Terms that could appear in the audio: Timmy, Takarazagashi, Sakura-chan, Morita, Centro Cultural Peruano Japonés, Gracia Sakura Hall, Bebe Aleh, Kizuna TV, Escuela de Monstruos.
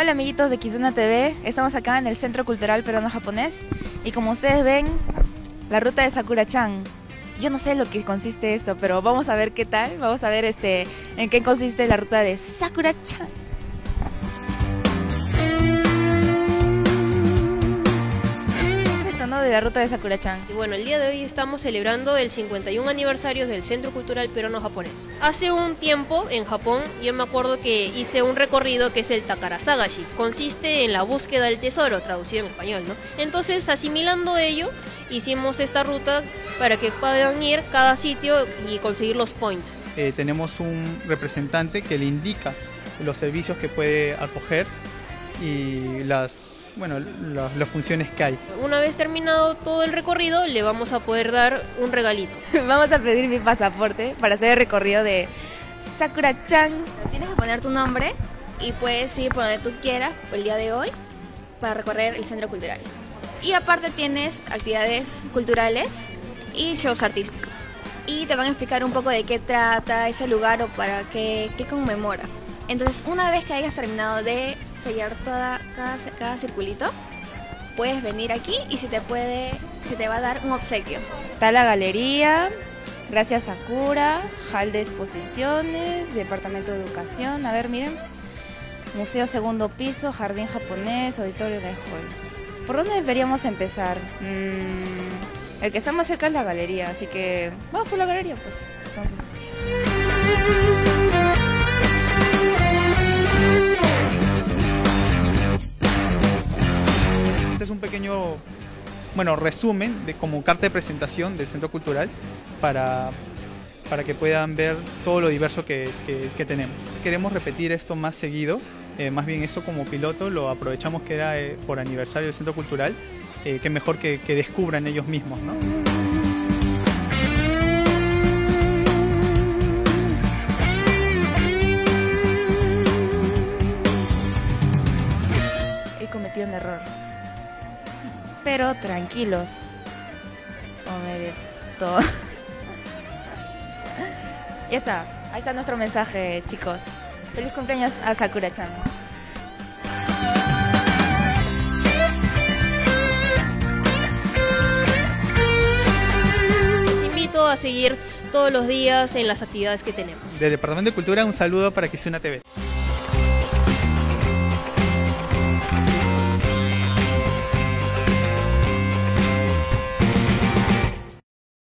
Hola amiguitos de Kizuna TV, estamos acá en el Centro Cultural Peruano Japonés y como ustedes ven, la ruta de Sakura-chan. Yo no sé lo que consiste esto, pero vamos a ver qué tal, vamos a ver en qué consiste la ruta de Sakura-chan. De la ruta de Sakura-chan. Y bueno, el día de hoy estamos celebrando el 51 aniversario del Centro Cultural Peruano Japonés. Hace un tiempo en Japón yo me acuerdo que hice un recorrido que es el Takarazagashi. Consiste en la búsqueda del tesoro, traducido en español, ¿no? Entonces, asimilando ello, hicimos esta ruta para que puedan ir cada sitio y conseguir los points. Tenemos un representante que le indica los servicios que puede acoger y las funciones que hay. Una vez terminado todo el recorrido, le vamos a poder dar un regalito. Vamos a pedir mi pasaporte para hacer el recorrido de Sakura-chan. Tienes que poner tu nombre y puedes ir por donde tú quieras el día de hoy para recorrer el centro cultural. Y aparte tienes actividades culturales y shows artísticos. Y te van a explicar un poco de qué trata ese lugar o para qué conmemora. Entonces, una vez que hayas terminado de sellar cada circulito, puedes venir aquí y se te va a dar un obsequio. Está la galería, Gracia Sakura, Hall de Exposiciones, Departamento de Educación, a ver, miren, Museo Segundo Piso, Jardín Japonés, Auditorio de Hall. ¿Por dónde deberíamos empezar? El que está más cerca es la galería, así que vamos por la galería, pues. Entonces. Un pequeño resumen de como carta de presentación del Centro Cultural para que puedan ver todo lo diverso que tenemos. Queremos repetir esto más seguido, más bien eso como piloto lo aprovechamos que era por aniversario del Centro Cultural, que mejor que descubran ellos mismos, ¿no? He cometido un error. Pero tranquilos, todo. Ya está, ahí está nuestro mensaje, chicos. Feliz cumpleaños a Sakura-chan. Los invito a seguir todos los días en las actividades que tenemos. Del Departamento de Cultura, un saludo para Kizuna TV.